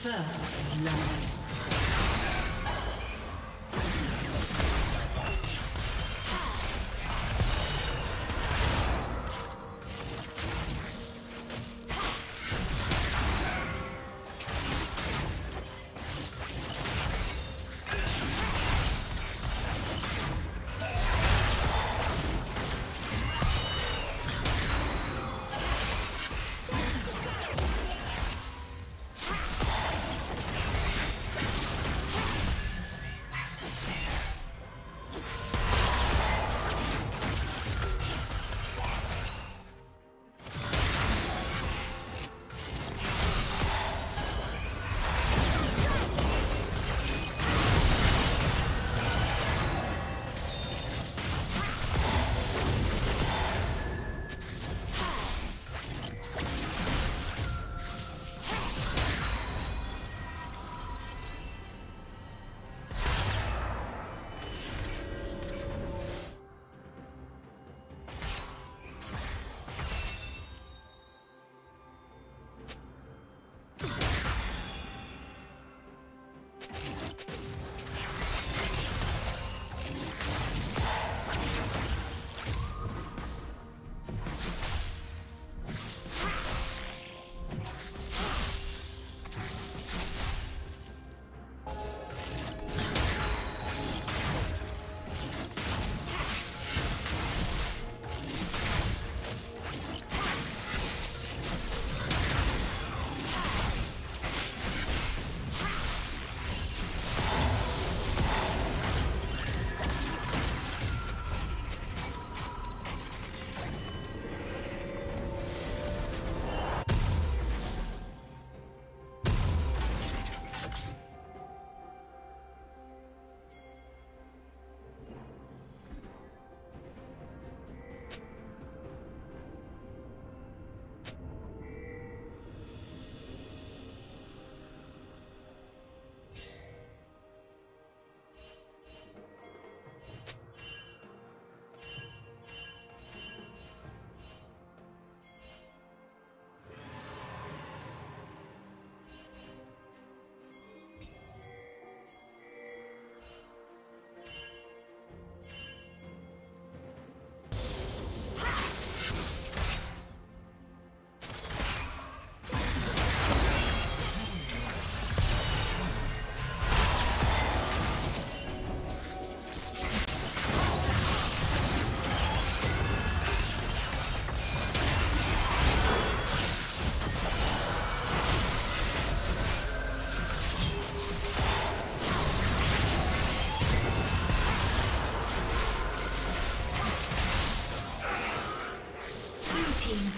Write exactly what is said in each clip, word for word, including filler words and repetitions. First love.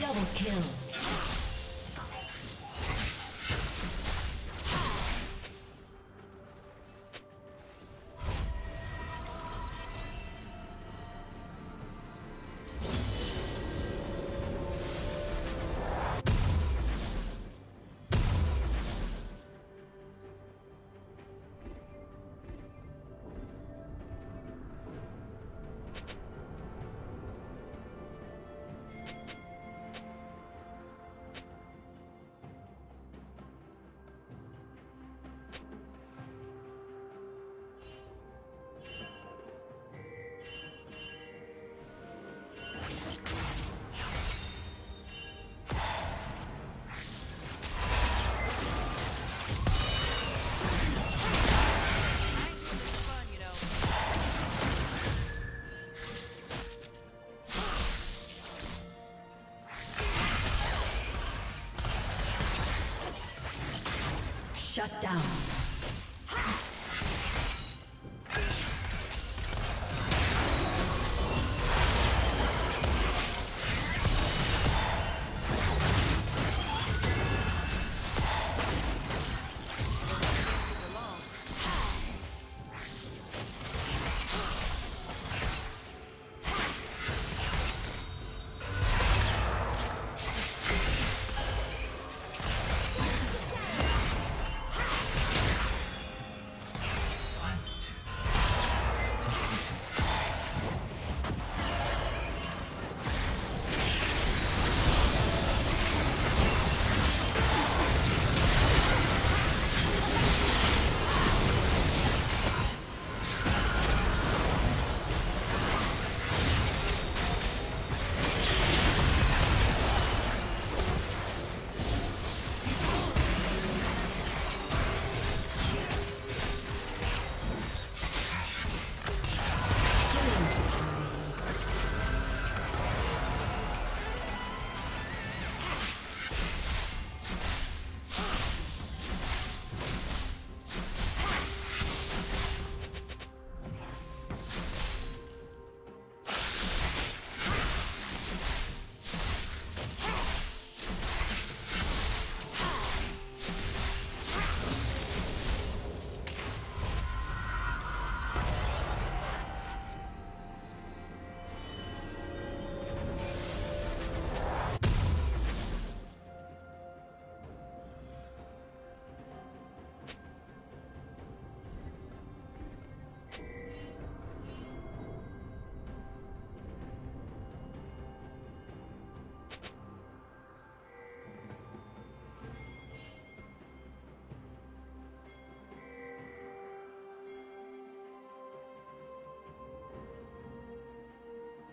Double kill. Shut down.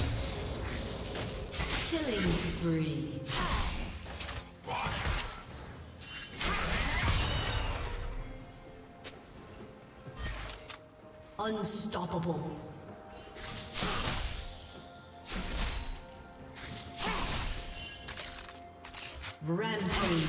Rampage. Killing spree. Unstoppable. Rampage.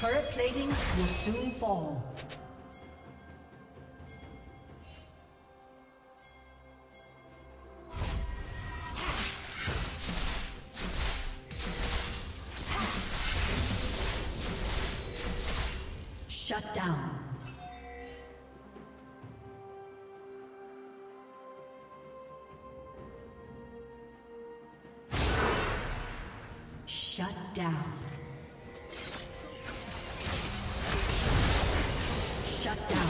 Turret plating will soon fall. Shut down. Shut down. Shut down.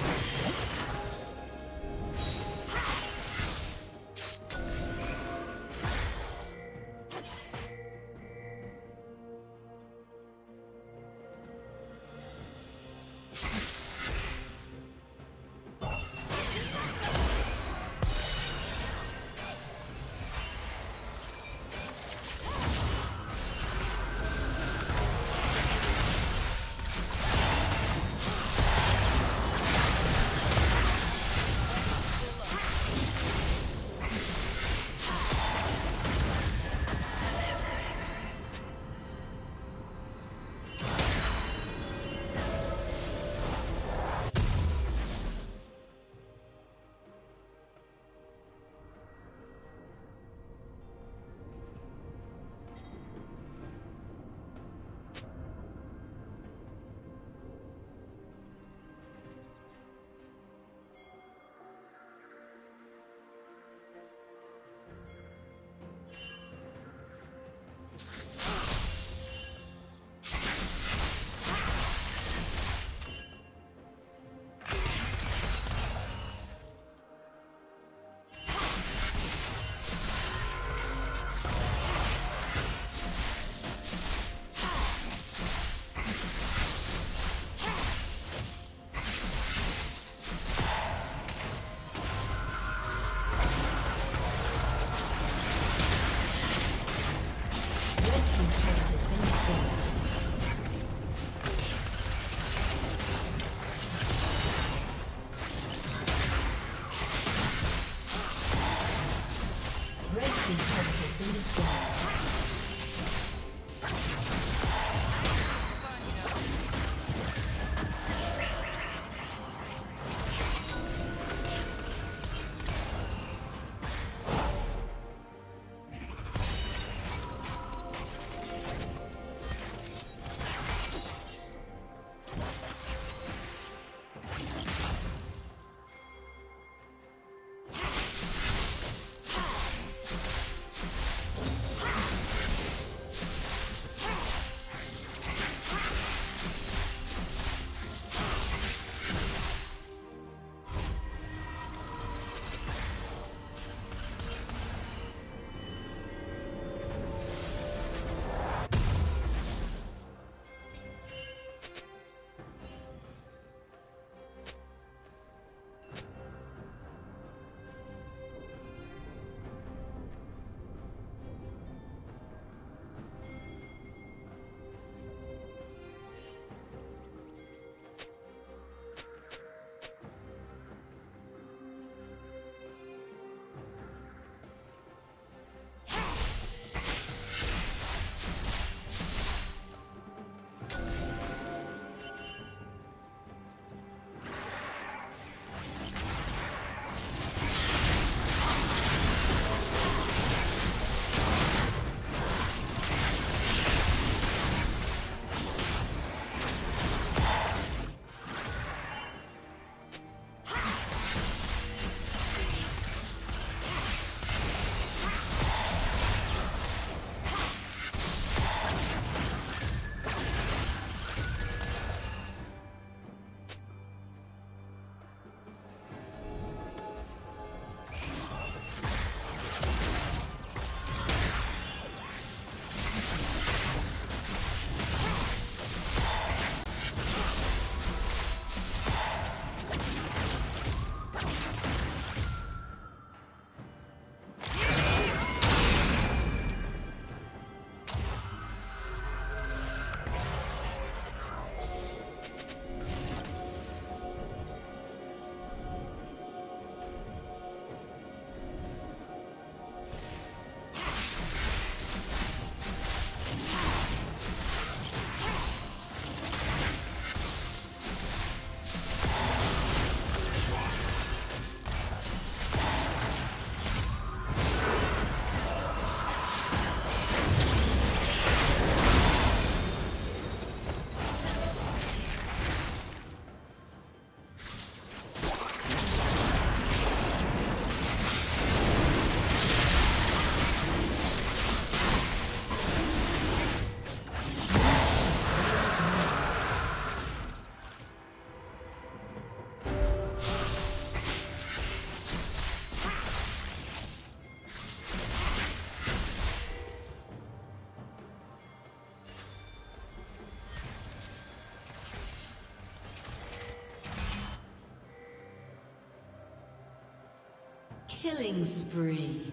Killing spree.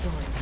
Join.